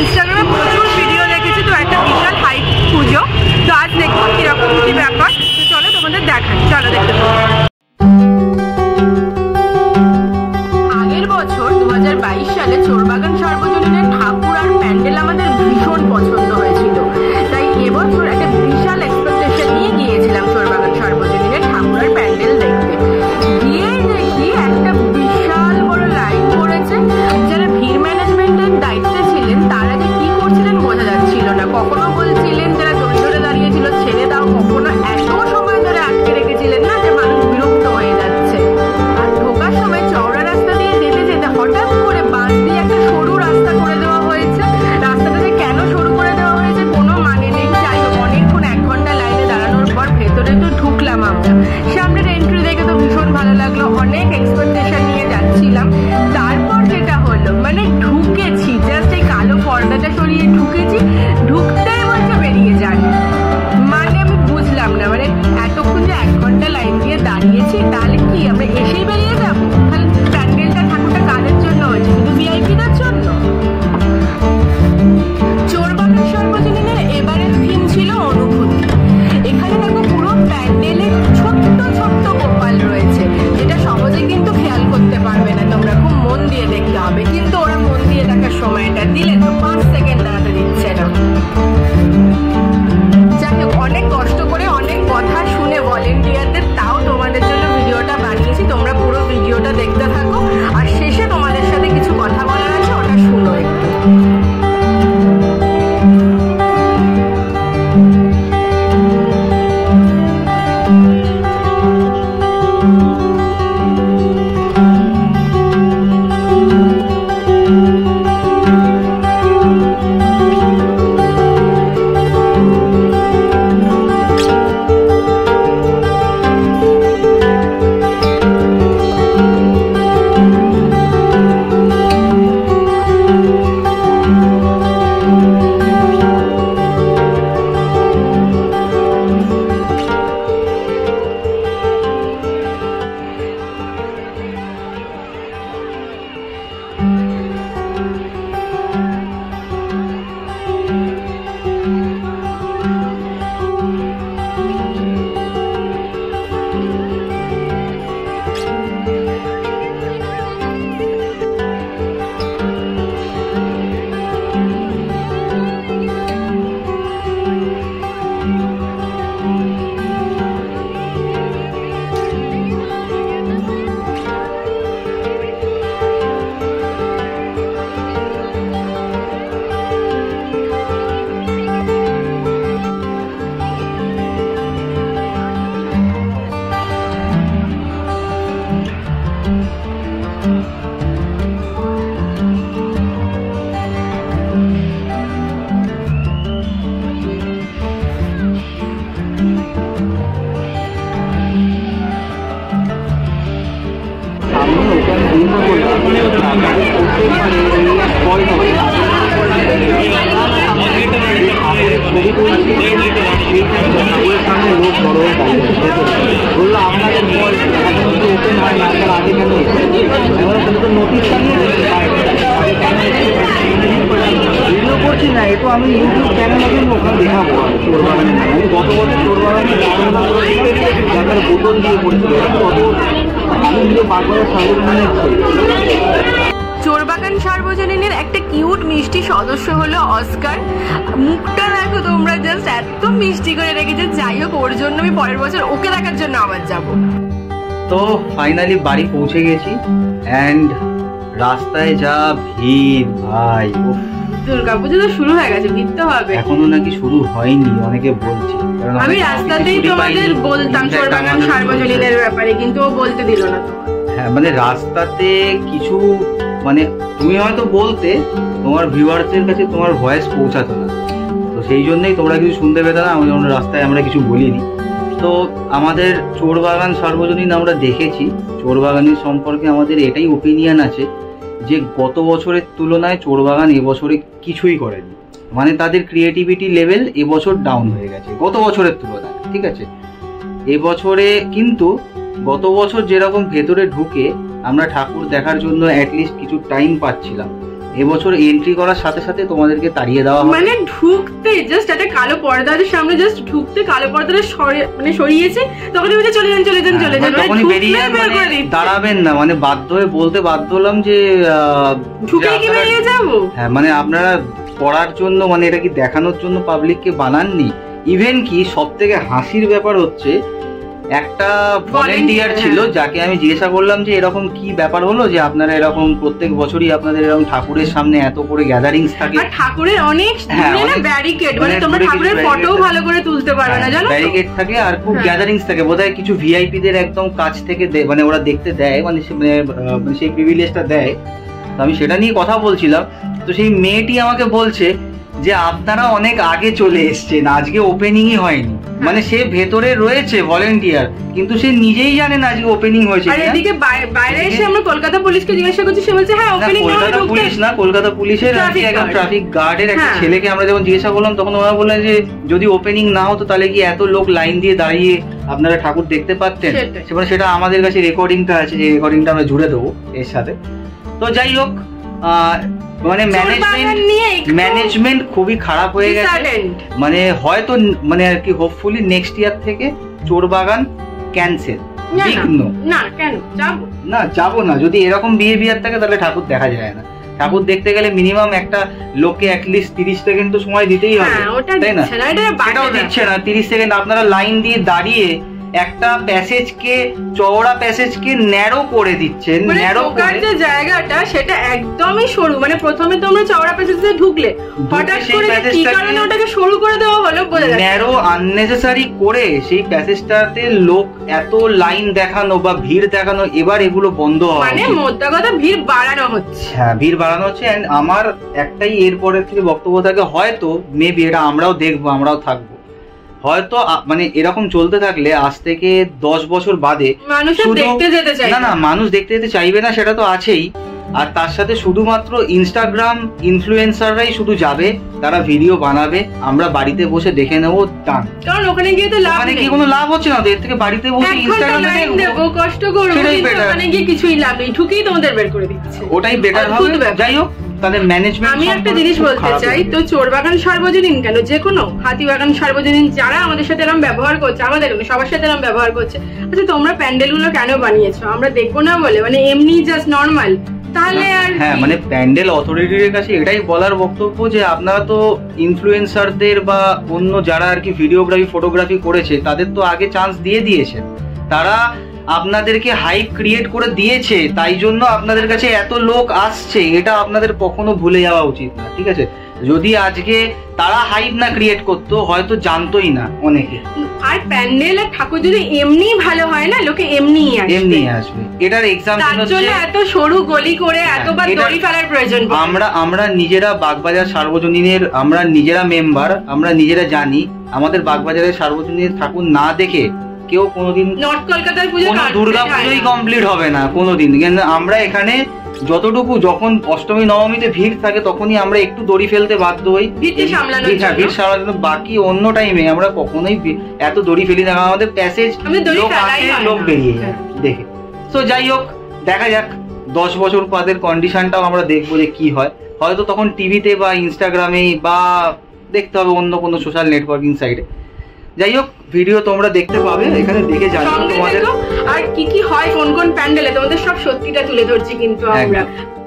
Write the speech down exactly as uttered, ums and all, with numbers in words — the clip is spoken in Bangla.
इंस्टाग्रामे प्रचुर भिडियो रेखे तो एक विशाल हाइट पुजो तो आज देखो कीरकम की ब्यापार तो चलो तुम्हारे देखा चलो देखते आगेर बचर दो हज़ार बाईस साले चोरबागान सर्वजनीन ठाकुर और पैंडल हमारे भीषण पसंद हयेछिल ताई एबछर एक विशाल एक्सपेक्टेशन निये गियेछिलाम चोरबागान सर्वजनीन ठाकुर और पैंडल देखते गिये देखी एक विशाल बड़ लाइन पड़ेछे जारा भीड़ मैनेजमेंटेर दायित्व চোরবাগান সার্বজনীনের একটা কিউট মিষ্টি সদস্য হলো অস্কার। মুখটা দেখো তোমরা জাস্ট এত মিষ্টি করে রেখেছে। যাই হোক ওর জন্য আমি পরের বছর ওকে দেখার জন্য আবার যাব। তো ফাইনালি বাড়ি পৌঁছে গেছি এন্ড রাস্তায় যা ভিড় ভাই উফ। দুর্গা পূজা তো শুরু হয়ে গেছে, ভিড় তো হবে। এখনো নাকি শুরু হয়নি অনেকে বলছে। আমি রাস্তাতেই তোমাদের বলতাম চোরবাগান সার্বজনীনের ব্যাপারে কিন্তু ও বলতে দিল না। হ্যাঁ মানে রাস্তাতে কিছু মানে তুমি হয়তো বলতে তোমার ভিউয়ার্সদের কাছে তোমার ভয়েস পৌঁছাতো না, তো সেই জন্যই তোমরা কিছু শুনতে পেতে না। আমরা রাস্তায় আমরা কিছু বলিনি। তো আমাদের চোরবাগান সার্বজনীন আমরা দেখেছি, চোরবাগানের সম্পর্কে আমাদের এটাই ওপিনিয়ন আছে যে গত বছরের তুলনায় চোরবাগান এবছরে কিছুই করেনি। মানে তাদের ক্রিয়েটিভিটি লেভেল এবছর ডাউন হয়ে গেছে গত বছরের তুলনায়, ঠিক আছে? এবছরে কিন্তু গত বছর যেরকম ভেতরে ঢুকে আমরা ঠাকুর দেখার জন্য অ্যাটলিস্ট কিছু টাইম পাচ্ছিলাম, এবছর এন্ট্রি করার সাথে সাথে তোমাদেরকে তাড়িয়ে দেওয়া হবে, মানে ঢুকতে জাস্ট একটা কালো পর্দার সামনে জাস্ট ঢুকতে কালো পর্দাটা মানে সরিয়েছে, তখন বলে চলে যান চলে যান চলে যান, মানে বেরিয়ে দাঁড়াবেন না, মানে বাধ্য হয়ে বলতে বাধ্য হলাম যে ঢুকে কি বেরিয়ে যাব। হ্যাঁ, মানে আপনারা পড়ার জন্য মানে এটা কি দেখানোর জন্য পাবলিককে বানাননি। ইভেন কি সবথেকে হাসির ব্যাপার হচ্ছে একটা ভলেন্টিয়ার ছিল যাকে আমি জিজ্ঞাসা করলাম যে এরকম কি ব্যাপার হলো যে আপনারা এরকম প্রত্যেক বছরই আপনাদের এরকম ঠাকুরের সামনে এত করে গ্যাদারিংস থাকে, আর ঠাকুরের অনেক মানে ব্যারিকেড, মানে তোমরা ঠাকুরের ফটো ভালো করে তুলতে পারবে না জানো, ব্যারিকেড থাকে আর খুব গ্যাদারিংস থাকে, বোধহয় কিছু ভিআইপি দের একদম কাছ থেকে মানে ওরা দেখতে দেয়, মানে সেই প্রিভিলেজটা দেয়। তো আমি সেটা নিয়ে কথা বলছিলাম, তো সেই মেয়েটি আমাকে বলছে যে আপনারা অনেক আগে চলে এসেছেন, আজকে ওপেনিংই হয়নি, মানে সে ভেতরে রয়েছে ভলেন্টিয়ার কিন্তু সে নিজেই জানে না আজকে ওপেনিং হয়েছে। আর এদিকে বাইরে এসে আমরা কলকাতা পুলিশকে জিজ্ঞাসা করছি, সে বলছে হ্যাঁ ওপেনিং হয়েছে। কলকাতা পুলিশ না, কলকাতা পুলিশের একটা ট্রাফিক গার্ডের একটা ছেলেকে আমরা যখন জিজ্ঞাসা করলাম তখন ওরা বলল যে যদি ওপেনিং না হতো তাহলে কি এত লোক লাইন দিয়ে দাঁড়িয়ে আপনারা ঠাকুর দেখতে পারতেন। সেটা সেটা আমাদের কাছে রেকর্ডিংটা আছে, যে রেকর্ডিংটা আমরা জুড়ে দেবো এর সাথে। তো যাই হোক, মানে ম্যানেজমেন্ট ম্যানেজমেন্ট খুবই খারাপ হয়ে গেছে, মানে হয়তো মানে আর কি হোপফুলি নেক্সট ইয়ার থেকে চোরবাগান ক্যান্সেল। বিঘ্ন না কেন যাবো না যাবো না যদি এরকম বিহেভিয়ার থাকে তাহলে ঠাকুর দেখা যায় না। ঠাকুর দেখতে গেলে মিনিমাম একটা লোককে অ্যাটলিস্ট তিরিশ সেকেন্ড তো সময় দিতেই হবে, তাই না? এটাও দিচ্ছে না তিরিশ সেকেন্ড। আপনারা লাইন দিয়ে দাঁড়িয়ে একটা প্যাসেজকে চওড়া প্যাসেজকে ন্যারো করে দিচ্ছেন, ন্যারো করে যে জায়গাটা সেটা একদমই সরু, মানে প্রথমে তোমরা চওড়া প্যাসেজে ঢুকলে হঠাৎ করে কি কারণে ওটাকে সরু করে দেওয়া হলো বোঝা যায় না, ন্যারো আননেসেসারি করে সেই প্যাসেজটাতে লোক এত লাইন দেখানো বা ভিড় দেখানো এবার এগুলো বন্ধ হবে, মানে মোদ্দা কথা ভিড় বাড়ানো হচ্ছে। হ্যাঁ, ভিড় বাড়ানো হচ্ছে। এন্ড আমার একটাই এরপরের থেকে বক্তব্য থাকে, হয়তো মেবি এটা আমরাও দেখবো, আমরাও থাকবো, হয়তো মানে এরকম চলতে থাকলে আজ থেকে দশ বছর বাদে না না মানুষ দেখতে যেতে চাইবে না, সেটা তো আছেই। আর তার সাথে শুধুমাত্র ইনস্টাগ্রাম ইনফ্লুয়েন্সাররাই শুধু যাবে, তারা ভিডিও বানাবে, আমরা বাড়িতে বসে দেখে নেবো, টান। কারণ ওখানে গিয়ে তো লাভ নেই, কোনো লাভ হচ্ছে না, এর থেকে বাড়িতে বসে ইনস্টাগ্রামে দেখবো, কষ্ট করব, ওখানে গিয়ে কিছুই লাভ নেই, ঠুকেই তোমাদের বের করে দিচ্ছে, ওটাই বেটার হবে। যাই হোক, তাহলে ম্যানেজমেন্ট, আমি একটা জিনিস বলতে চাই, তো চোরবাগান সার্বজনীন কেন, যে কোনো হাতিবাগান সার্বজনীন যারা আমাদের সাথে এরকম ব্যবহার করছে, আমাদের সবার সাথে এরকম ব্যবহার করছে, আচ্ছা তোমরা প্যান্ডেলগুলো কেন বানিয়েছো আমরা দেখবো না বলে, মানে এমনি জাস্ট নর্মাল, তাহলে আর হ্যাঁ মানে প্যান্ডেল অথরিটির কাছে এটাই বলার বক্তব্য যে আপনারা তো ইনফ্লুয়েন্সারদের বা অন্য যারা আর কি ভিডিওগ্রাফি ফটোগ্রাফি করেছে তাদের তো আগে চান্স দিয়ে দিয়েছেন, তারা আপনাদেরকে হাইপ ক্রিয়েট করে দিয়েছে, তাই জন্য আপনাদের কাছে এত লোক আসছে, এটা আপনাদের কখনো ভুলে যাওয়া উচিত না, ঠিক আছে? যদি আজকে তারা হাইপ না ক্রিয়েট করতো হয়তো জানতোই না অনেকে। আর প্যান্ডেল আর ঠাকুর যদি এমনি ভালো হয় না, লোকে এমনি এমনি আসবে, এটার এক্সাম্পল হচ্ছে এত সরু গলি করে এতবার দড়ি ফেলার প্রয়োজন। আমরা আমরা নিজেরা বাগবাজার সার্বজনীনের আমরা নিজেরা মেম্বার, আমরা নিজেরা জানি আমাদের বাগবাজারের সার্বজনীনের ঠাকুর না দেখে কেউ কোনোদিন নর্থ কলকাতার পুজো দুর্গা পুজোই কমপ্লিট হবে না কোনোদিন। আমরা এখানে যতটুকু যখন অষ্টমী নবমীতে ভিড় থাকে তখনই আমরা একটু দড়ি ফেলতে বাধ্য হই ভিড় সামলানো, বাকি অন্য টাইমে আমরা কখনোই এত দড়ি ফেলি না, আমাদের প্যাসেজ লোক বেরিয়ে যায় দেখে। তো যাই হোক, দেখা যাক দশ বছর পরের কন্ডিশনটাও আমরা দেখবো যে কি হয়, হয়তো তখন টিভিতে বা ইনস্টাগ্রামে বা দেখতে হবে অন্য কোনো সোশ্যাল নেটওয়ার্কিং সাইটে। যাই হোক, ভিডিও তোমরা দেখতে পাবে, এখানে দেখে জানবে তোমাদের আর কি কি হয় কোন কোন প্যান্ডেলে, তোমাদের সব সত্যিটা তুলে ধরছি কিন্তু আমরা।